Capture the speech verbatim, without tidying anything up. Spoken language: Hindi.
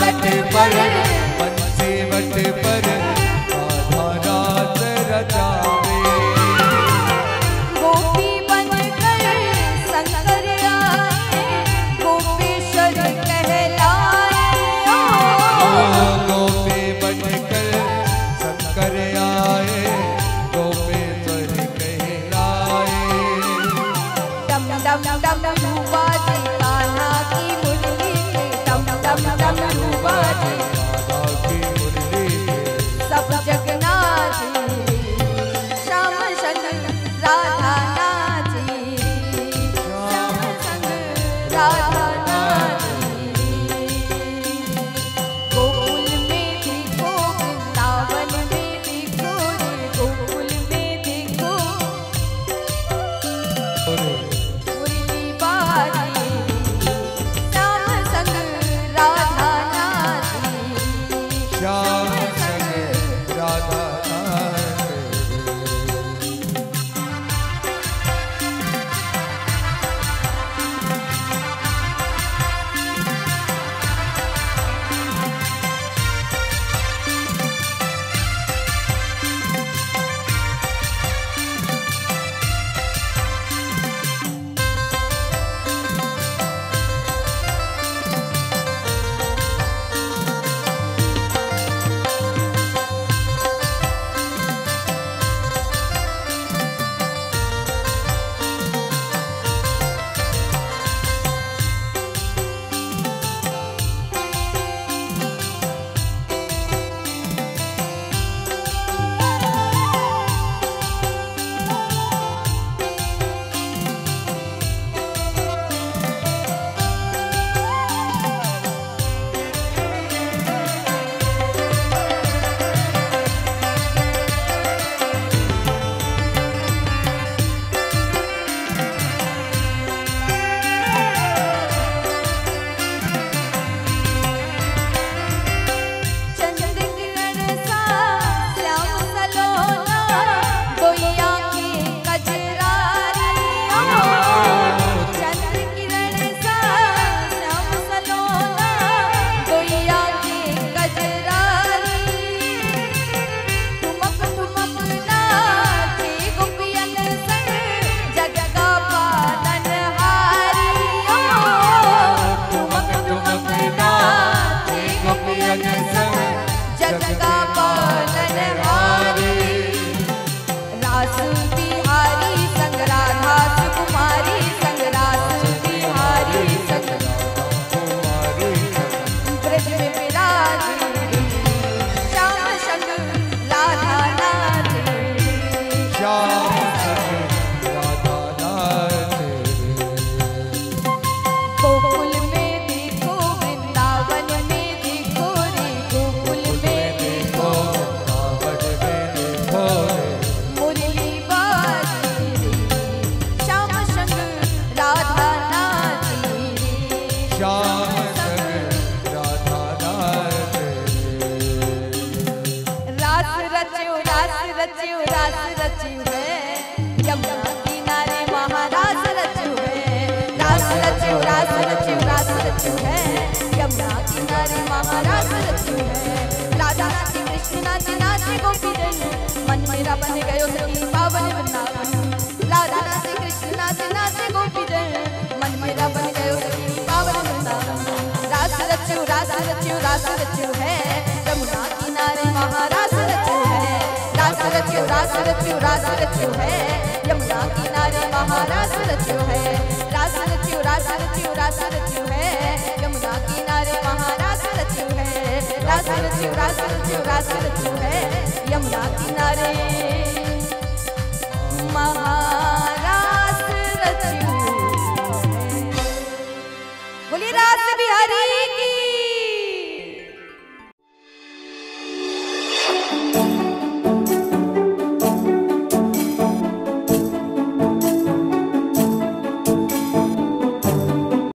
तट पर मन से वट पर राधा नाच रचावे। गोपी बनकर शंकर आए, गोपेश्वर कहलाए। गोपी बनकर शंकर आए, गोपेश्वर कहलाए। डम डम डम रूपा जी कान्हा की मुरली में, डम डम डम रूपा जी कान्हा की मुरली में, सब जग नाचे श्याम संग राधा नाचे, श्याम संग राधा नाचे। गोकुल में भी गोप, सावन में भी गोप, गोकुल में भी गोप। मन मेरा बन गयो सखी पावन वृंदावन, राधा नाचे कृष्ण नाचे नाचे गोपी जन। मन मेरा बन गयो सखी पावन वृंदावन, रास रचियो रास रचियो रास रचियो है, यमुना किनारे महारास रचियो है। रास रचियो रास रचियो रास रचियो है, यमुना किनारे महारास रचियो है। रास रचियो रास रचियो रास रचियो है, यमुना किनारे महारास रचियो है। रास रचियो रास रचियो रास रचियो है, यमुना किनारे महारास रचियो है। बोलिए रास बिहारी।